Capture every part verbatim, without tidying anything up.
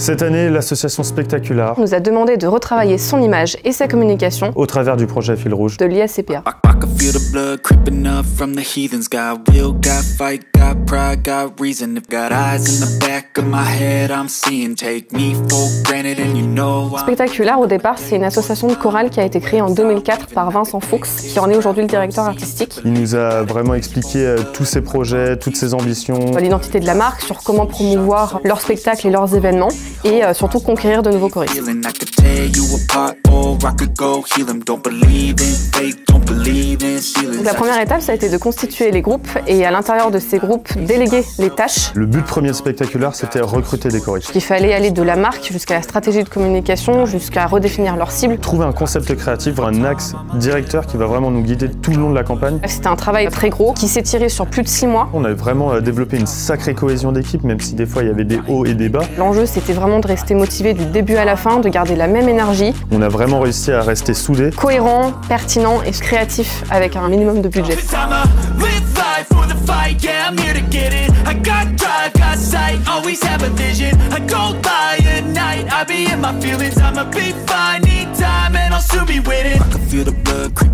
Cette année, l'association Spectacul'art nous a demandé de retravailler son image et sa communication au travers du projet Fil Rouge de l'I S C P A. Spectacul'art, au départ, c'est une association de chorale qui a été créée en deux mille quatre par Vincent Fuchs, qui en est aujourd'hui le directeur artistique. Il nous a vraiment expliqué tous ses projets, toutes ses ambitions. L'identité de la marque, sur comment promouvoir leurs spectacles et leurs événements, et surtout conquérir de nouveaux choristes. Donc la première étape, ça a été de constituer les groupes et à l'intérieur de ces groupes, déléguer les tâches. Le but premier de Spectacul'art, c'était recruter des choristes. Il fallait aller de la marque jusqu'à la stratégie de communication, jusqu'à redéfinir leur cible. Trouver un concept créatif, un axe directeur qui va vraiment nous guider tout le long de la campagne. C'était un travail très gros qui s'est tiré sur plus de six mois. On a vraiment développé une sacrée cohésion d'équipe, même si des fois il y avait des hauts et des bas. L'enjeu, c'était vraiment de rester motivé du début à la fin, de garder la même énergie. On a vraiment réussi à rester soudés. Cohérent, pertinent et créatif avec un minimum de budget.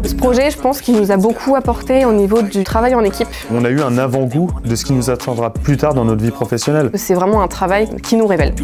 Ce projet, je pense qu'il nous a beaucoup apporté au niveau du travail en équipe. On a eu un avant-goût de ce qui nous attendra plus tard dans notre vie professionnelle. C'est vraiment un travail qui nous révèle.